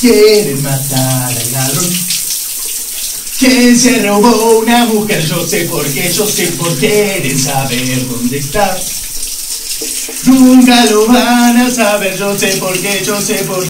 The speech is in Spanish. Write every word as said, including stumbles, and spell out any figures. Quieren matar al ladrón que se robó una mujer. Yo sé por qué, yo sé por qué. Quieren saber dónde está. Nunca lo van a saber. Yo sé por qué, yo sé por qué.